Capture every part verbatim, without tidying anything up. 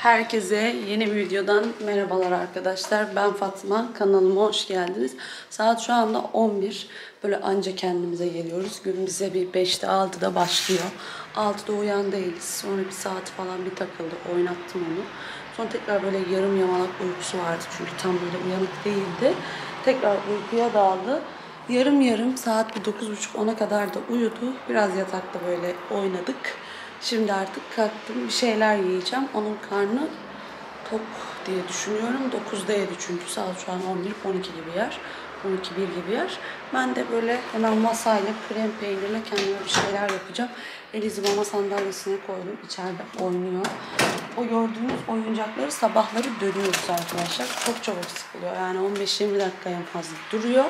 Herkese yeni bir videodan merhabalar arkadaşlar. Ben Fatma. Kanalıma hoş geldiniz. Saat şu anda on bir. Böyle anca kendimize geliyoruz. Gün bize bir beşte altıda başlıyor. altıda uyan değiliz. Sonra bir saat falan bir takıldı. Oynattım onu. Sonra tekrar böyle yarım yamalak uykusu vardı. Çünkü tam böyle uyanık değildi. Tekrar uykuya daldı. Yarım yarım saat bir dokuz buçuk ona kadar da uyudu. Biraz yatakta böyle oynadık. Şimdi artık kalktım. Bir şeyler yiyeceğim. Onun karnı tok diye düşünüyorum. dokuzda yedi çünkü. Saat şu an on bir on iki gibi yer. on iki bir gibi yer. Ben de böyle hemen masayla, krem peynirle kendime bir şeyler yapacağım. Eliz'i mama sandalyesine koydum. İçeride oynuyor. O gördüğünüz oyuncakları sabahları dönüyoruz arkadaşlar. Çok çabuk sıkılıyor. Yani on beş yirmi dakika en fazla duruyor.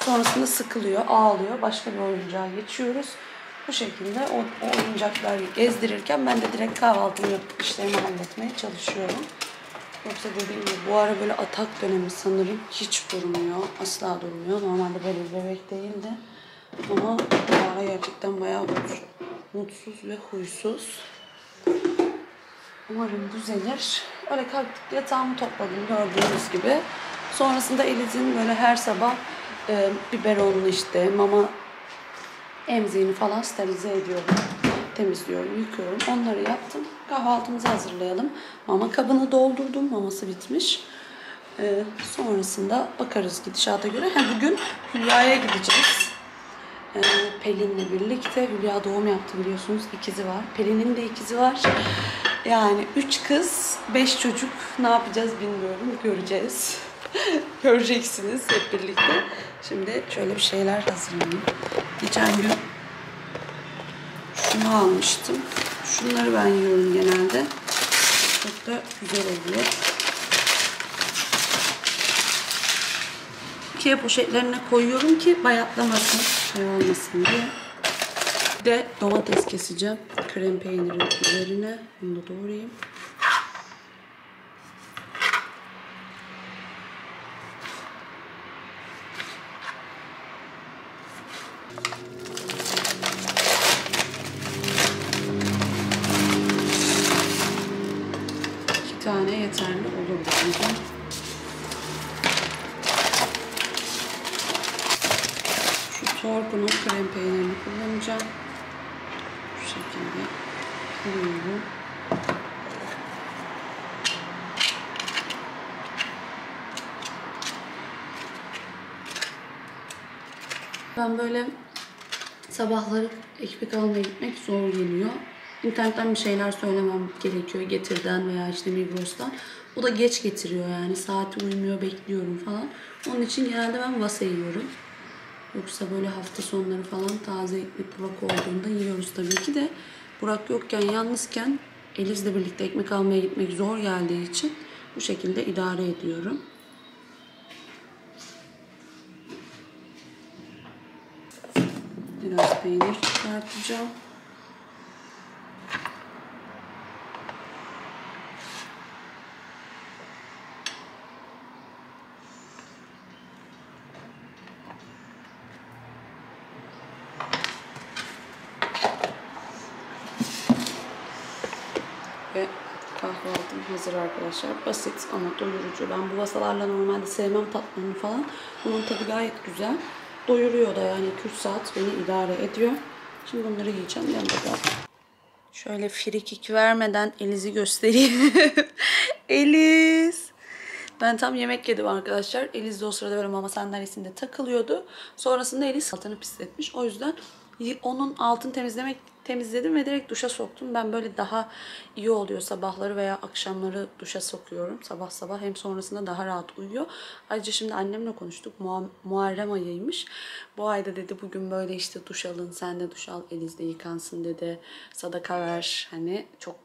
Sonrasında sıkılıyor, ağlıyor. Başka bir oyuncağa geçiyoruz. Bu şekilde o, o oyuncakları gezdirirken ben de direkt kahvaltımı yapıp işlerimi halletmeye çalışıyorum. Yoksa dediğim gibi bu ara böyle atak dönemi sanırım, hiç durmuyor. Asla durmuyor. Normalde böyle bir bebek değildi. Ama bu ara gerçekten bayağı mutsuz, mutsuz ve huysuz. Umarım düzelir. Öyle kalktık, yatağımı topladım gördüğünüz gibi. Sonrasında Eliz'in böyle her sabah e, biberonlu işte mama emziğini falan sterilize ediyorum. Temizliyorum, yıkıyorum. Onları yaptım. Kahvaltımızı hazırlayalım. Mama kabını doldurdum. Maması bitmiş. Ee, sonrasında bakarız gidişata göre. Ha, bugün Hülya'ya gideceğiz. Ee, Pelin'le birlikte. Hülya doğum yaptı biliyorsunuz. İkizi var. Pelin'in de ikizi var. Yani üç kız, beş çocuk. Ne yapacağız bilmiyorum. Göreceğiz. Göreceksiniz hep birlikte. Şimdi şöyle bir şeyler hazırlayayım. Geçen gün şunu almıştım. Şunları ben yiyorum genelde. Çok da güzel oluyor. İkiye poşetlerine koyuyorum ki bayatlamasın, şey olmasın diye. Bir de domates keseceğim. Krem peynirin üzerine. Bunu da doğrayayım. Torkunun krem peynirini kullanacağım. Bu şekilde koyuyorum. Ben böyle sabahları ekmek almaya gitmek zor geliyor. İnternetten bir şeyler söylemem gerekiyor. Getir'den veya işte Migros'tan. O da geç getiriyor yani. Saati uymuyor, bekliyorum falan. Onun için genelde ben vasa yiyorum. Yoksa böyle hafta sonları falan taze ekmek Burak olduğunda yiyoruz tabii ki de. Burak yokken, yalnızken Eliz'le birlikte ekmek almaya gitmek zor geldiği için bu şekilde idare ediyorum. Biraz peynir çıkartacağım. Hazır arkadaşlar. Basit ama doyurucu. Ben bu vasalarla normalde sevmem tatlarını falan. Bunun tadı gayet güzel. Doyuruyor da yani iki üç saat beni idare ediyor. Şimdi bunları yiyeceğim. Yanında şöyle frikik vermeden Eliz'i göstereyim. Eliz! Ben tam yemek yedim arkadaşlar. Eliz de o sırada böyle mama sandalyesinde takılıyordu. Sonrasında Eliz altını pisletmiş. O yüzden onun altını temizlemek temizledim ve direkt duşa soktum. Ben böyle daha iyi oluyor sabahları veya akşamları duşa sokuyorum. Sabah sabah hem sonrasında daha rahat uyuyor. Ayrıca şimdi annemle konuştuk. Mu Muharrem ayıymış. Bu ayda dedi bugün böyle işte duş alın, sen de duş al, Eliz'de yıkansın dedi. Sadaka ver. Hani çok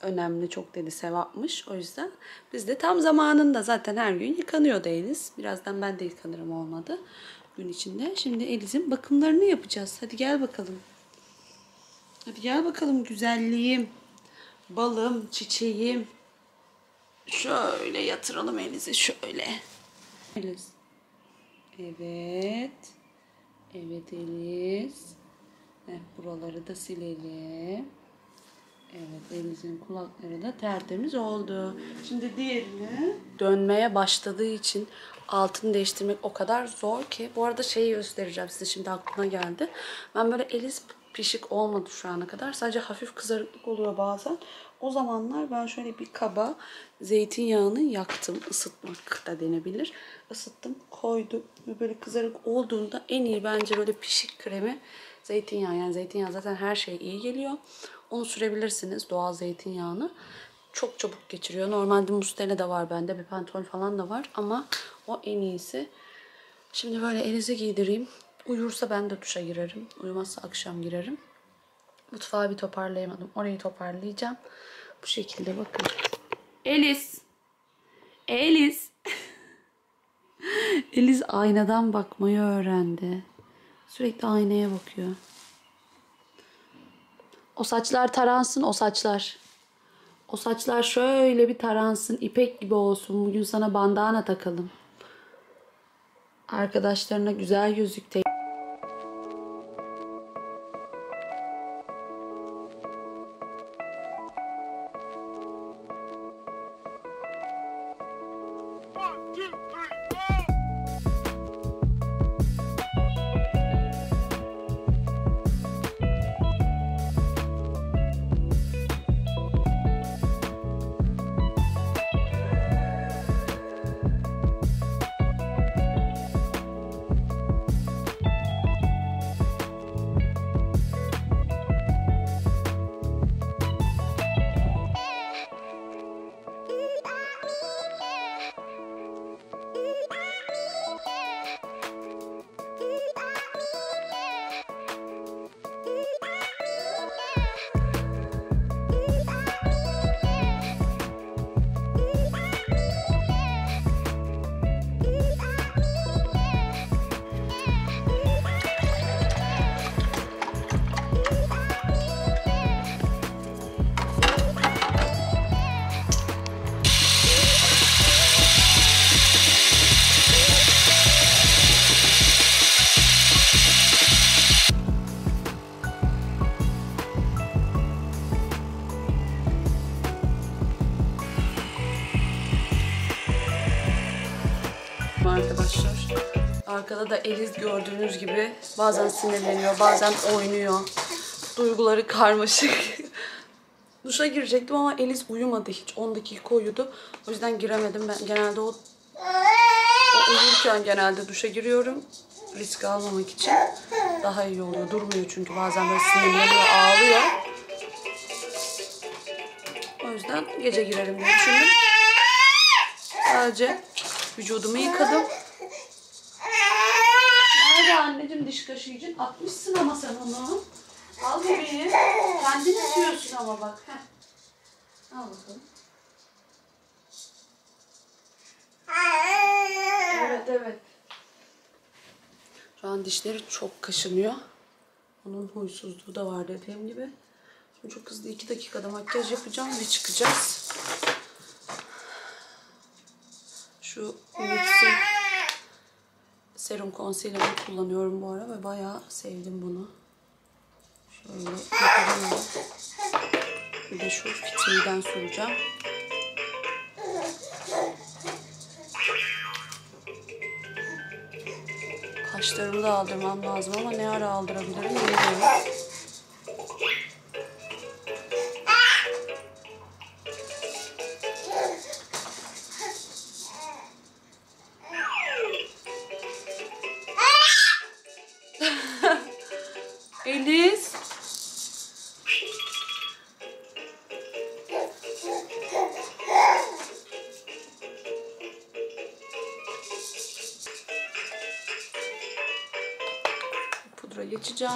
önemli, çok dedi sevapmış. O yüzden biz de tam zamanında zaten her gün yıkanıyor da Eliz. Birazdan ben de yıkanırım olmadı. Gün içinde. Şimdi Eliz'in bakımlarını yapacağız. Hadi gel bakalım. Hadi gel bakalım güzelliğim. Balım, çiçeğim. Şöyle yatıralım Eliz'i. Şöyle. Eliz. Evet. Evet Eliz. Evet, buraları da silelim. Evet, Eliz'in kulakları da tertemiz oldu. Şimdi diğerini dönmeye başladığı için altını değiştirmek o kadar zor ki. Bu arada şeyi göstereceğim size, şimdi aklıma geldi. Ben böyle Eliz pişik olmadı şu ana kadar. Sadece hafif kızarıklık oluyor bazen. O zamanlar ben şöyle bir kaba zeytinyağını yaktım. Isıtmak da denebilir. Isıttım, koydum. Böyle kızarık olduğunda en iyi bence böyle pişik kremi zeytinyağı. Yani zeytinyağı zaten her şeye iyi geliyor. Onu sürebilirsiniz, doğal zeytinyağını. Çok çabuk geçiriyor. Normalde mustela da var bende. Bepantol falan da var ama o en iyisi. Şimdi böyle Eliz'i giydireyim. Uyursa ben de duşa girerim. Uyumazsa akşam girerim. Mutfağı bir toparlayamadım. Orayı toparlayacağım. Bu şekilde bakın. Eliz! Eliz! Eliz aynadan bakmayı öğrendi. Sürekli aynaya bakıyor. O saçlar taransın, o saçlar. O saçlar şöyle bir taransın. İpek gibi olsun. Bugün sana bandana takalım. Arkadaşlarına güzel gözükte. Arkadaşlar, arkada da Eliz gördüğünüz gibi bazen sinirleniyor, bazen oynuyor. Duyguları karmaşık. Duşa girecektim ama Eliz uyumadı hiç. on dakika uyudu. O yüzden giremedim. Ben genelde o, o uyurken genelde duşa giriyorum. Risk almamak için daha iyi oluyor. Durmuyor çünkü bazen böyle sinirleniyor, ağlıyor. O yüzden gece girerim diye düşündüm. Sadece vücudumu yıkadım. Nerede anneciğim diş kaşıyıcın? Atmışsın ama sen onu. Al bebeğim. Kendin itiyorsun ama bak. Heh. Al bakalım. Evet evet. Şu an dişleri çok kaşınıyor. Onun huysuzluğu da var dediğim gibi. Şimdi çok hızlı iki dakikada makyaj yapacağım ve çıkacağız. Şu Lux'in serum concealer'ı kullanıyorum bu ara ve bayağı sevdim bunu. Şöyle yapalım. Bir de şu fitilden süreceğim. Kaşlarımı da aldırmam lazım ama ne ara aldırabilirim bilmiyorum. Eliz. Pudra geçeceğim.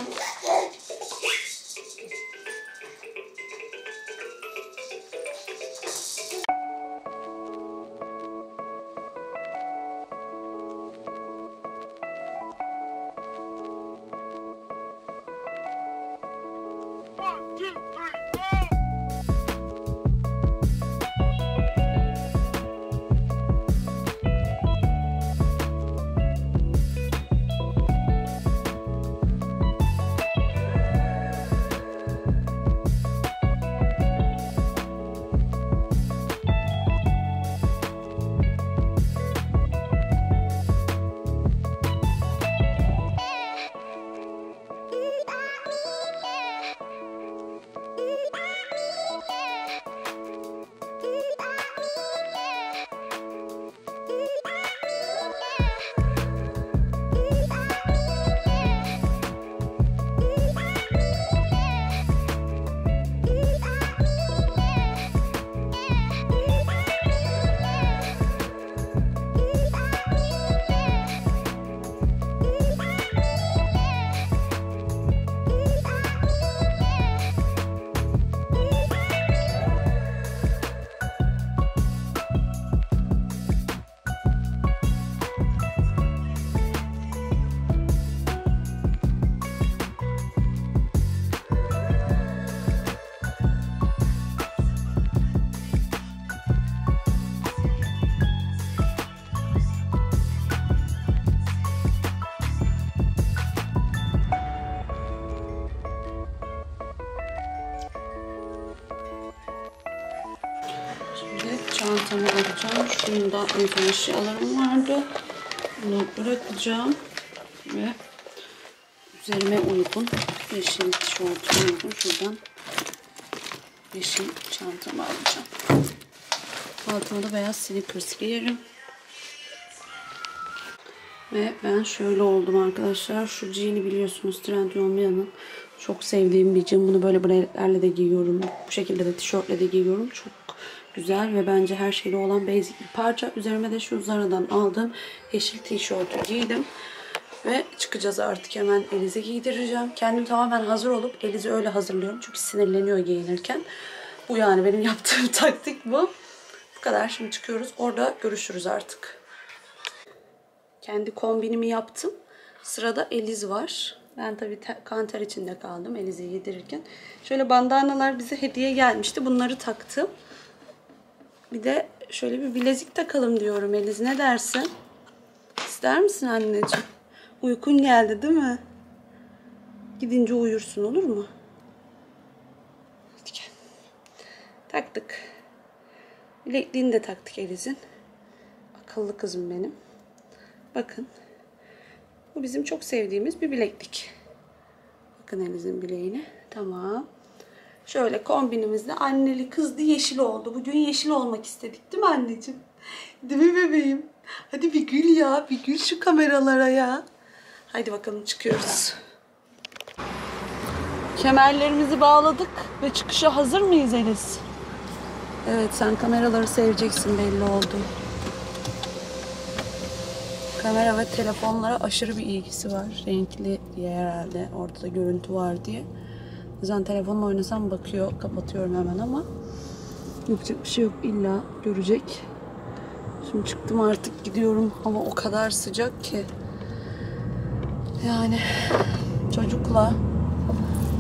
bunu alacağım. Şunun da özel eşyalarım vardı. Bunu bırakacağım ve üzerime uygun yeşil tişörtüme uygun şuradan yeşil çantamı alacağım. Altına da beyaz sneakers giyerim. Ve ben şöyle oldum arkadaşlar. Şu jean'i biliyorsunuz Trendyomia çok sevdiğim bir jean. Bunu böyle braidlerle de giyiyorum. Bu şekilde de tişörtle de giyiyorum. Çok güzel ve bence her şeyle olan basic bir parça. Üzerime de şu Zara'dan aldığım yeşil tişörtü giydim. Ve çıkacağız artık, hemen Eliz'e giydireceğim. Kendim tamamen hazır olup Eliz'i öyle hazırlıyorum. Çünkü sinirleniyor giyinirken. Bu yani benim yaptığım taktik bu. Bu kadar, şimdi çıkıyoruz. Orada görüşürüz artık. Kendi kombinimi yaptım. Sırada Eliz var. Ben tabii kanter içinde kaldım Eliz'i yedirirken. Şöyle bandanalar bize hediye gelmişti. Bunları taktım. Bir de şöyle bir bilezik takalım diyorum Eliz. Ne dersin? İster misin anneciğim? Uykun geldi değil mi? Gidince uyursun, olur mu? Hadi gel. Taktık. Bilekliğini de taktık Eliz'in. Akıllı kızım benim. Bakın. Bu bizim çok sevdiğimiz bir bileklik. Bakın Eliz'in bileğine. Tamam. Şöyle kombinimizde anneli kızdı, yeşil oldu. Bugün yeşil olmak istedik değil mi anneciğim? Değil mi bebeğim? Hadi bir gül ya. Bir gül şu kameralara ya. Haydi bakalım, çıkıyoruz. Kemerlerimizi bağladık ve çıkışa hazır mıyız Eliz? Evet, sen kameraları seveceksin belli oldu. Kamera ve telefonlara aşırı bir ilgisi var. Renkli diye herhalde ortada görüntü var diye. O yüzden telefonla oynasam bakıyor. Kapatıyorum hemen ama yapacak bir şey yok. İlla görecek. Şimdi çıktım artık, gidiyorum. Hava o kadar sıcak ki. Yani çocukla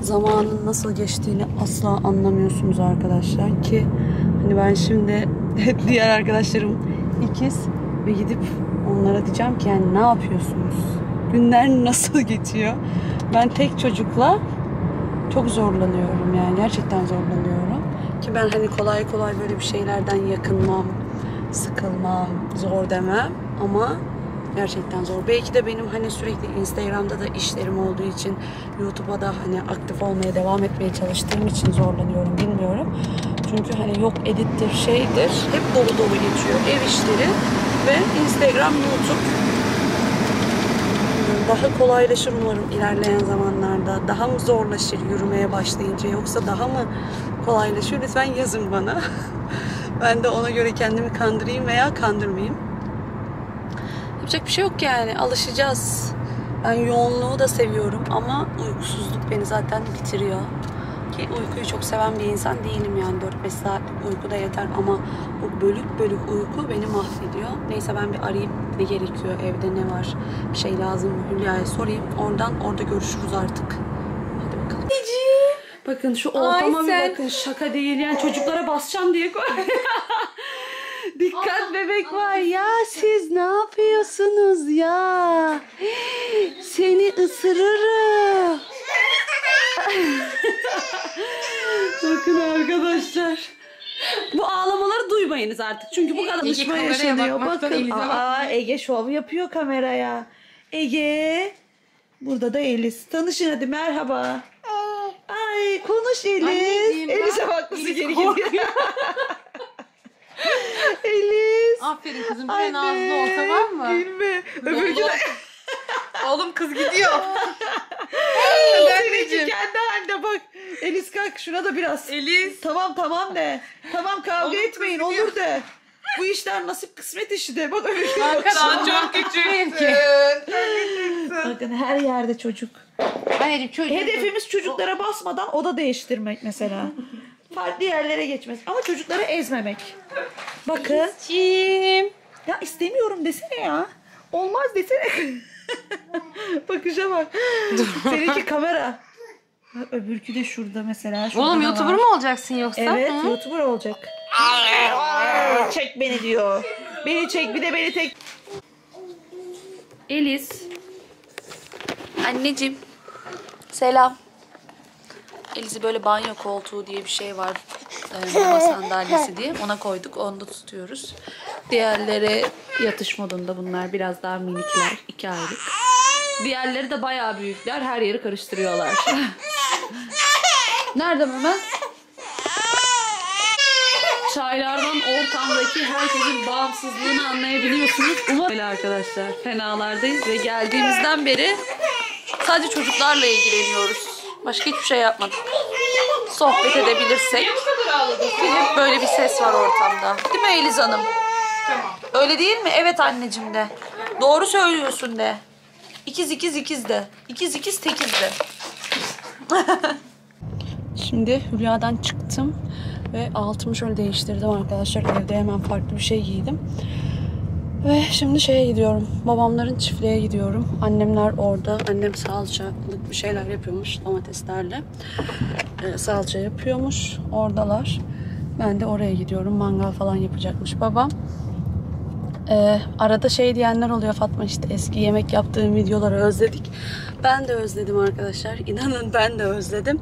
zamanın nasıl geçtiğini asla anlamıyorsunuz arkadaşlar ki. Hani ben şimdi diğer arkadaşlarım ikiz ve gidip onlara diyeceğim ki yani ne yapıyorsunuz? Günler nasıl geçiyor? Ben tek çocukla çok zorlanıyorum yani, gerçekten zorlanıyorum. Ki ben hani kolay kolay böyle bir şeylerden yakınmam, sıkılmam, zor demem ama gerçekten zor. Belki de benim hani sürekli Instagram'da da işlerim olduğu için, YouTube'a da hani aktif olmaya devam etmeye çalıştığım için zorlanıyorum, bilmiyorum. Çünkü hani yok edittir, şeydir, hep dolu dolu geçiyor ev işleri ve Instagram, YouTube. Daha kolaylaşır umarım ilerleyen zamanlarda. Daha mı zorlaşır yürümeye başlayınca, yoksa daha mı kolaylaşır? Lütfen yazın bana. Ben de ona göre kendimi kandırayım veya kandırmayayım. Yapacak bir şey yok yani, alışacağız. Ben yoğunluğu da seviyorum ama uykusuzluk beni zaten bitiriyor. Ki uykuyu çok seven bir insan değilim yani, dört beş saatlik uyku da yeter ama bu bölük bölük uyku beni mahvediyor. Neyse, ben bir arayayım, ne gerekiyor, evde ne var, bir şey lazım mı Hülya'ya sorayım, oradan orada görüşürüz artık. Hadi bakalım. Ece. Bakın şu ortama bir bakın, şaka değil yani, çocuklara basacağım diye koy. Dikkat bebek var ya, siz ne yapıyorsunuz ya, seni ısırırım. Bakın arkadaşlar, bu ağlamaları duymayınız artık çünkü bu kadar konuşma yaşanıyor. Bakın, aa, Ege şov yapıyor kameraya. Ege, burada da Eliz. Tanışın hadi, merhaba. Ay konuş Eliz. Eliz'e bak, nasıl geri geliyor. Eliz. Aferin kızım, bir nazlı ol, tamam mı? Gülme. Öbür gün. Oğlum kız gidiyor. Seninki kendi halinde bak. Eliz kalk şuna da biraz. Eliz. Tamam tamam de. Tamam, kavga oğlum etmeyin olur de. Bu işler nasip kısmet işi de. Bak öyle bak. Sen çok küçüksün. Bakın her yerde çocuk. Hayır, çocuk. Hedefimiz çocuklara basmadan oda değiştirmek mesela. Farklı yerlere geçmez. Ama çocukları ezmemek. Bakın. Elizciğim. Ya istemiyorum desene ya. Olmaz desene. Bakışa bak. Seninki kamera. Öbürkü de şurada mesela. Şurada oğlum YouTuber var mı olacaksın yoksa? Evet, hı? YouTuber olacak. Çek beni diyor. Beni çek, bir de beni tek. Eliz. Anneciğim. Selam. Eliz'i böyle banyo koltuğu diye bir şey var. e, mama sandalyesi diye ona koyduk. Onu da tutuyoruz. Diğerleri yatış modunda bunlar. Biraz daha minikler. iki aylık. Diğerleri de bayağı büyükler. Her yeri karıştırıyorlar. Nerede mama? Çaylardan ortamdaki herkesin bağımsızlığını anlayabiliyorsunuz. Umarım arkadaşlar fenalardayız ve geldiğimizden beri sadece çocuklarla ilgileniyoruz. Başka hiçbir şey yapmadık. Sohbet edebilirsek. Hep böyle bir ses var ortamda. Değil mi Eliz Hanım? Tamam. Öyle değil mi? Evet anneciğim de. Doğru söylüyorsun de. İkiz ikiz ikiz de. İkiz ikiz tekiz de. Şimdi Hülya'dan çıktım. Ve altımı şöyle değiştirdim arkadaşlar. Evde hemen farklı bir şey giydim. Ve şimdi şeye gidiyorum. Babamların çiftliğe gidiyorum. Annemler orada. Annem salçalık bir şeyler yapıyormuş. Domateslerle. Ee, salça yapıyormuş. Oradalar. Ben de oraya gidiyorum. Mangal falan yapacakmış babam. Ee, arada şey diyenler oluyor. Fatma işte eski yemek yaptığım videoları özledik. Ben de özledim arkadaşlar. İnanın ben de özledim.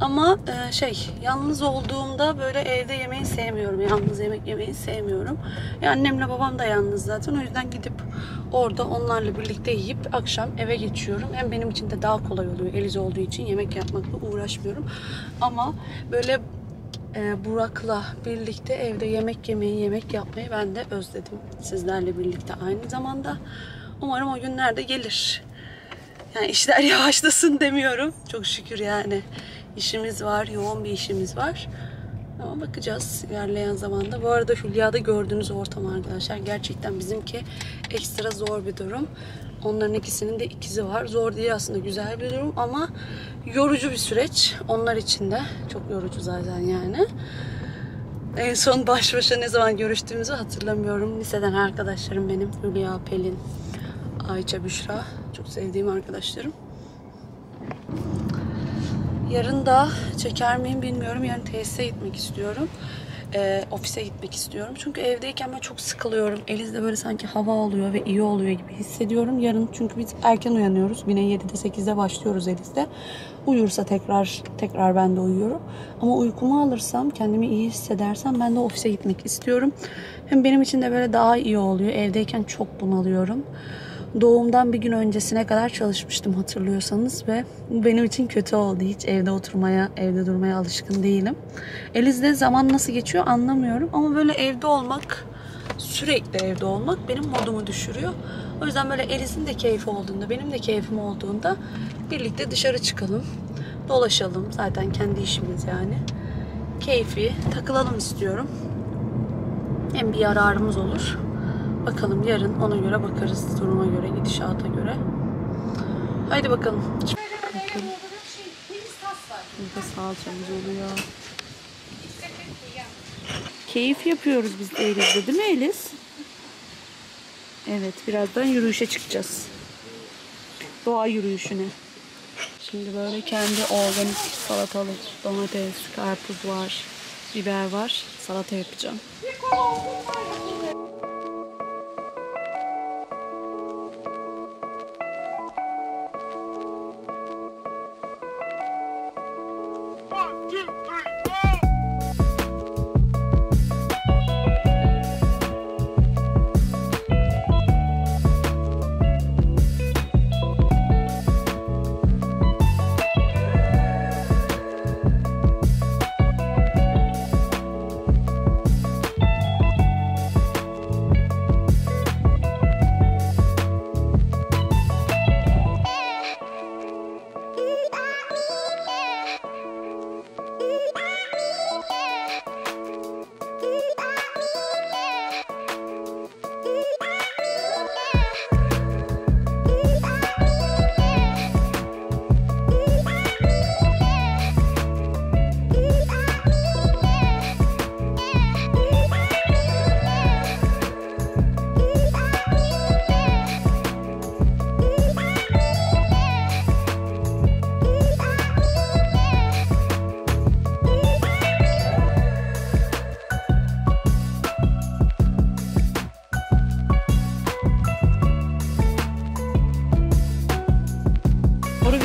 Ama e, şey yalnız olduğumda böyle evde yemeği sevmiyorum. Yalnız yemek yemeyi sevmiyorum. E, annemle babam da yalnız zaten. O yüzden gidip orada onlarla birlikte yiyip akşam eve geçiyorum. Hem benim için de daha kolay oluyor. Eliz olduğu için yemek yapmakla uğraşmıyorum. Ama böyle Burak'la birlikte evde yemek yemeyi, yemek yapmayı ben de özledim. Sizlerle birlikte aynı zamanda. Umarım o günler de gelir. Yani işler yavaşlasın demiyorum. Çok şükür yani. İşimiz var, yoğun bir işimiz var. Ama bakacağız ilerleyen zamanda. Bu arada Hülya'da gördüğünüz ortam arkadaşlar. Gerçekten bizimki ekstra zor bir durum. Onların ikisinin de ikizi var. Zor değil aslında, güzel bir durum ama yorucu bir süreç. Onlar için de çok yorucu zaten yani. En son baş başa ne zaman görüştüğümüzü hatırlamıyorum. Liseden arkadaşlarım benim. Hülya, Pelin, Ayça, Büşra. Çok sevdiğim arkadaşlarım. Yarın da çeker miyim bilmiyorum. Yarın tesise gitmek istiyorum. E, ofise gitmek istiyorum. Çünkü evdeyken ben çok sıkılıyorum. Eliz'de böyle sanki hava oluyor ve iyi oluyor gibi hissediyorum. Yarın çünkü biz erken uyanıyoruz. Yine yedide sekizde başlıyoruz Eliz'de. Uyursa tekrar tekrar ben de uyuyorum. Ama uykumu alırsam, kendimi iyi hissedersem ben de ofise gitmek istiyorum. Hem benim için de böyle daha iyi oluyor. Evdeyken çok bunalıyorum. Doğumdan bir gün öncesine kadar çalışmıştım hatırlıyorsanız ve bu benim için kötü oldu. Hiç evde oturmaya, evde durmaya alışkın değilim. Eliz'de zaman nasıl geçiyor anlamıyorum ama böyle evde olmak, sürekli evde olmak benim modumu düşürüyor. O yüzden böyle Eliz'in de keyfi olduğunda, benim de keyfim olduğunda birlikte dışarı çıkalım, dolaşalım. Zaten kendi işimiz yani. Keyfi, takılalım istiyorum. Hem bir yararımız olur. Bakalım yarın ona göre bakarız. Duruma göre, gidişata göre. Haydi bakalım. Bakalım. Burada salçamız oluyor. Keyif yapıyoruz biz de Eliz'de, değil mi Eliz? Evet, birazdan yürüyüşe çıkacağız. Doğa yürüyüşüne. Şimdi böyle kendi organik salatalık, domates, karpuz var, biber var. Salata yapacağım.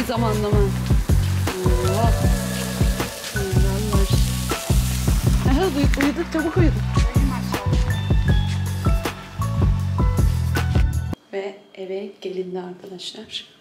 Zamanlama. Valla. Uyudu, çabuk uyudu. Ve eve gelindi arkadaşlar.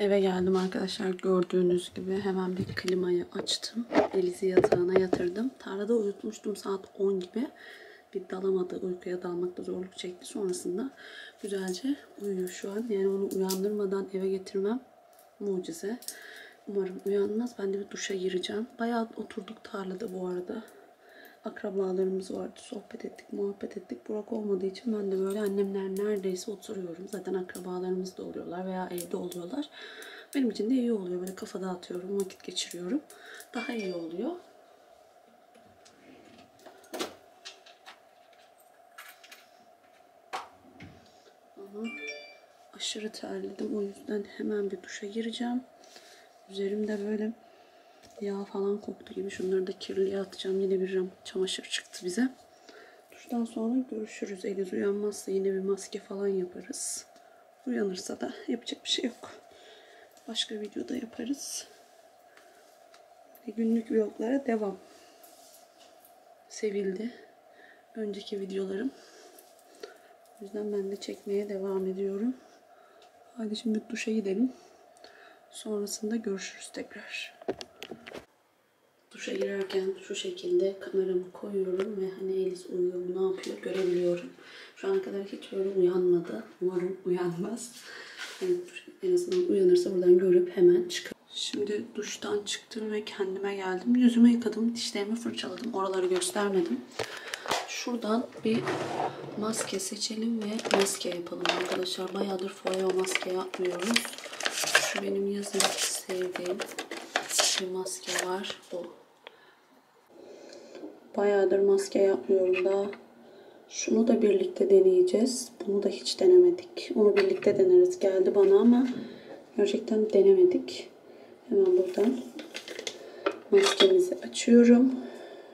Eve geldim arkadaşlar, gördüğünüz gibi hemen bir klimayı açtım. Eliz'i yatağına yatırdım. Tarlada uyutmuştum saat on gibi. Bir dalamadı, uykuya dalmakta zorluk çekti. Sonrasında güzelce uyuyor şu an. Yani onu uyandırmadan eve getirmem mucize. Umarım uyanmaz. Ben de bir duşa gireceğim. Bayağı oturduk tarlada bu arada. Akrabalarımız vardı. Sohbet ettik, muhabbet ettik. Burak olmadığı için ben de böyle annemler neredeyse oturuyorum. Zaten akrabalarımız da oluyorlar veya evde oluyorlar. Benim için de iyi oluyor. Böyle kafa dağıtıyorum, vakit geçiriyorum. Daha iyi oluyor. Ama aşırı terledim. O yüzden hemen bir duşa gireceğim. Üzerimde böyle yağ falan koktu gibi. Şunları da kirliye atacağım. Yine bir çamaşır çıktı bize. Duştan sonra görüşürüz. Eliz uyanmazsa yine bir maske falan yaparız. Uyanırsa da yapacak bir şey yok. Başka videoda yaparız. Ve günlük vloglara devam. Sevildi önceki videolarım. O yüzden ben de çekmeye devam ediyorum. Hadi şimdi duşa gidelim. Sonrasında görüşürüz tekrar. Duşa girerken şu şekilde kameramı koyuyorum ve hani Eliz uyuyor mu, ne yapıyor görebiliyorum. Şu ana kadar hiç böyle uyanmadı. Umarım uyanmaz. Yani en azından uyanırsa buradan görüp hemen çıkar. Şimdi duştan çıktım ve kendime geldim. Yüzümü yıkadım, dişlerimi fırçaladım. Oraları göstermedim. Şuradan bir maske seçelim ve maske yapalım arkadaşlar. Bayağıdır foyo maske yapmıyoruz. Şu benim yazın sevdiğim bir maske var. Bu. Bayağıdır maske yapmıyorum da. Şunu da birlikte deneyeceğiz. Bunu da hiç denemedik. Onu birlikte deneriz. Geldi bana ama gerçekten denemedik. Hemen buradan maskemizi açıyorum.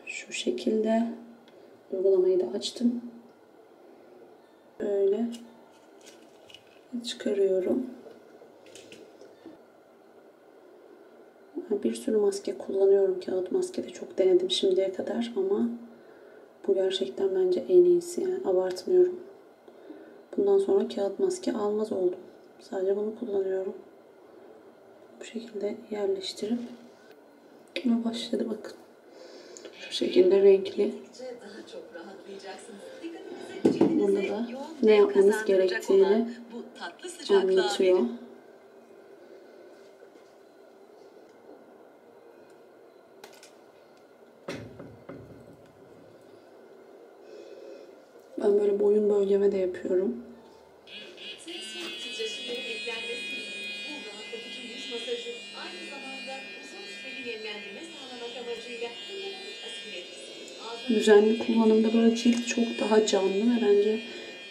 Şu şekilde uygulamayı da açtım. Böyle çıkarıyorum. Bir sürü maske kullanıyorum. Kağıt maske de çok denedim şimdiye kadar ama bu gerçekten bence en iyisi. Yani abartmıyorum. Bundan sonra kağıt maske almaz oldum. Sadece bunu kullanıyorum. Bu şekilde yerleştirip buna başladı bakın. Şu şekilde renkli. Bunda da ne yapmamız gerektiğini anlatıyor. Ben böyle boyun bölgeme de yapıyorum. Düzenli kullanımda böyle cilt çok daha canlı ve bence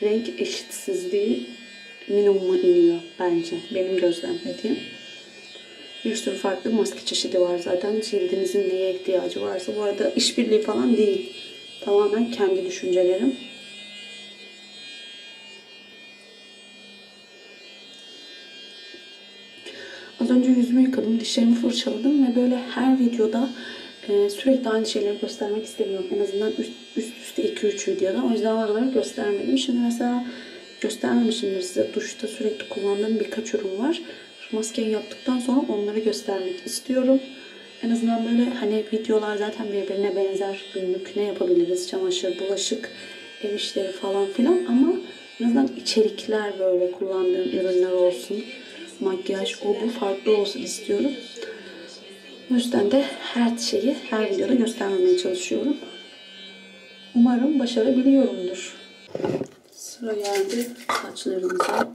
renk eşitsizliği minimuma iniyor bence. Benim gözlemlediğim. Bir sürü farklı maske çeşidi var zaten. Cildinizin neye ihtiyacı varsa. Bu arada işbirliği falan değil. Tamamen kendi düşüncelerim. Az önce yüzümü yıkadım, dişlerimi fırçaladım ve böyle her videoda e, sürekli aynı şeyleri göstermek istemiyorum. En azından üst, üst üste iki üç videoda. O yüzden oraları göstermedim. Şimdi mesela göstermemişimdir size. Duşta sürekli kullandığım birkaç ürün var. Şu maskeyi yaptıktan sonra onları göstermek istiyorum. En azından böyle hani videolar zaten birbirine benzer. Günlük ne yapabiliriz? Çamaşır, bulaşık, ev işleri falan filan ama en azından içerikler böyle kullandığım ürünler olsun. makyaj, o bu farklı olsun istiyorum. O yüzden de her şeyi her videoda göstermemeye çalışıyorum. Umarım başarabiliyorumdur. Sıra geldi saçlarımıza.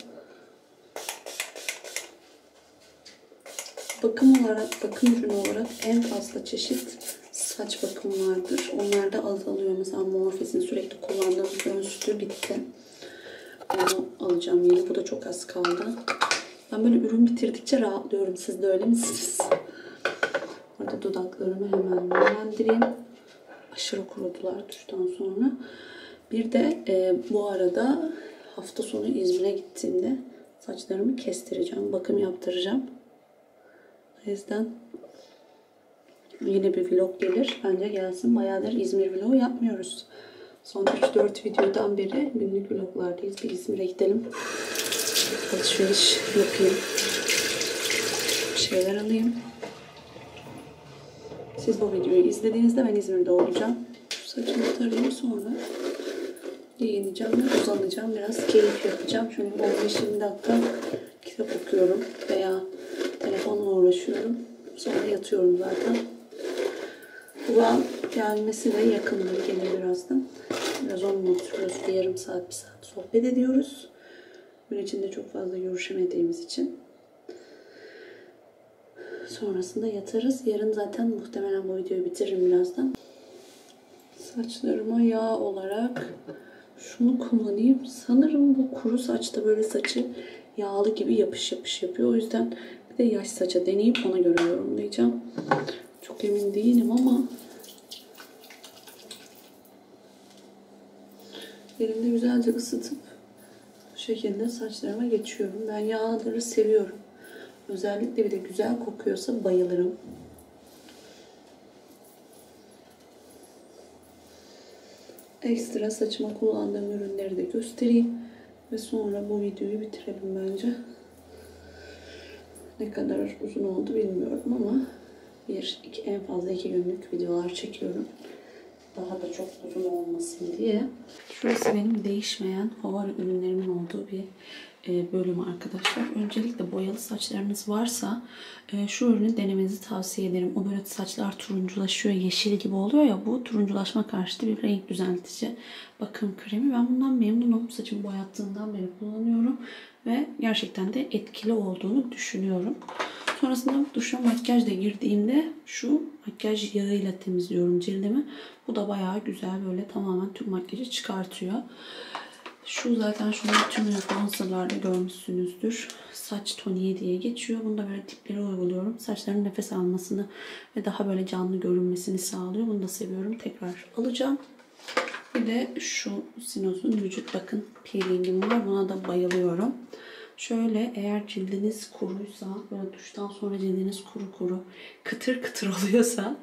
Bakım olarak, bakım ürünü olarak en fazla çeşit saç bakımı vardır. Onlar da azalıyor. Mesela Morpheus'in sürekli kullandığım fön sütü bitti. Onu alacağım yeni. Bu da çok az kaldı. Ben böyle ürün bitirdikçe rahatlıyorum. Siz de öyle misiniz? Burada dudaklarımı hemen nemlendireyim. Aşırı kurudular duştan sonra. Bir de e, bu arada hafta sonu İzmir'e gittiğimde saçlarımı kestireceğim. Bakım yaptıracağım. O yüzden yeni bir vlog gelir. Bence gelsin. Bayağıdır İzmir vlogu yapmıyoruz. Son üç dört videodan beri günlük vloglardayız. Bir İzmir'e gidelim. Alışveriş yapayım. Bir şeyler alayım. Siz bu videoyu izlediğinizde ben İzmir'de olacağım. Saçımı tarayayım, sonra giyineceğim ve uzanacağım. Biraz keyif yapacağım. Şöyle on beş yirmi dakika kitap okuyorum veya telefonla uğraşıyorum. Sonra yatıyorum zaten. Burak'ın gelmesi de yakındır, gelir birazdan. Biraz onunla oturuyoruz. Bir yarım saat, bir saat sohbet ediyoruz. Gün içinde çok fazla görüşemediğimiz için. Sonrasında yatarız. Yarın zaten muhtemelen bu videoyu bitiririm birazdan. Saçlarıma yağ olarak şunu kullanayım. Sanırım bu kuru saçta böyle saçı yağlı gibi yapış yapış yapıyor. O yüzden bir de yaş saça deneyip ona göre yorumlayacağım. Çok emin değilim ama elimde güzelce ısıtıp bu şekilde saçlarıma geçiyorum. Ben yağları seviyorum. Özellikle bir de güzel kokuyorsa bayılırım. Ekstra saçıma kullandığım ürünleri de göstereyim. Ve sonra bu videoyu bitirelim bence. Ne kadar uzun oldu bilmiyorum ama bir, iki, en fazla iki günlük videolar çekiyorum. Daha da çok uzun olmasın diye. Şurası benim değişmeyen favori ürünlerimin olduğu bir bölümü arkadaşlar. Öncelikle boyalı saçlarınız varsa şu ürünü denemenizi tavsiye ederim. O böyle saçlar turunculaşıyor, yeşil gibi oluyor ya, bu turunculaşma karşıtı bir renk düzeltici bakım kremi. Ben bundan memnunum. Saçımı boyattığından beri kullanıyorum ve gerçekten de etkili olduğunu düşünüyorum. Sonrasında duşa makyajla girdiğimde şu makyaj yağıyla temizliyorum cildimi. Bu da bayağı güzel, böyle tamamen tüm makyajı çıkartıyor. Şu zaten şunun tüm influencerlarda görmüşsünüzdür. Saç toniği diye geçiyor. Bunu da böyle dipleri uyguluyorum. Saçların nefes almasını ve daha böyle canlı görünmesini sağlıyor. Bunu da seviyorum. Tekrar alacağım. Bir de şu Sinoz'un vücut bakın peelingim var. Buna da bayılıyorum. Şöyle, eğer cildiniz kuruysa, böyle duştan sonra cildiniz kuru kuru, kıtır kıtır oluyorsa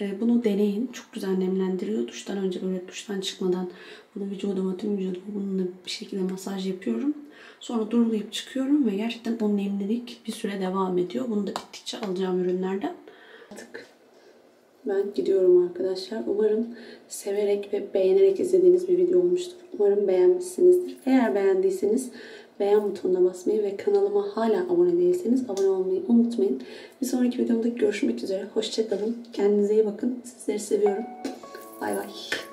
e, bunu deneyin. Çok güzel nemlendiriyor. Duştan önce, böyle duştan çıkmadan bunu vücuduma, tüm vücuduma bununla bir şekilde masaj yapıyorum. Sonra durulayıp çıkıyorum ve gerçekten o nemlilik bir süre devam ediyor. Bunu da bittikçe alacağım ürünlerden. Artık ben gidiyorum arkadaşlar. Umarım severek ve beğenerek izlediğiniz bir video olmuştur. Umarım beğenmişsinizdir. Eğer beğendiyseniz beğen butonuna basmayı ve kanalıma hala abone değilseniz abone olmayı unutmayın. Bir sonraki videomda görüşmek üzere. Hoşça kalın. Kendinize iyi bakın. Sizleri seviyorum. Bay bay.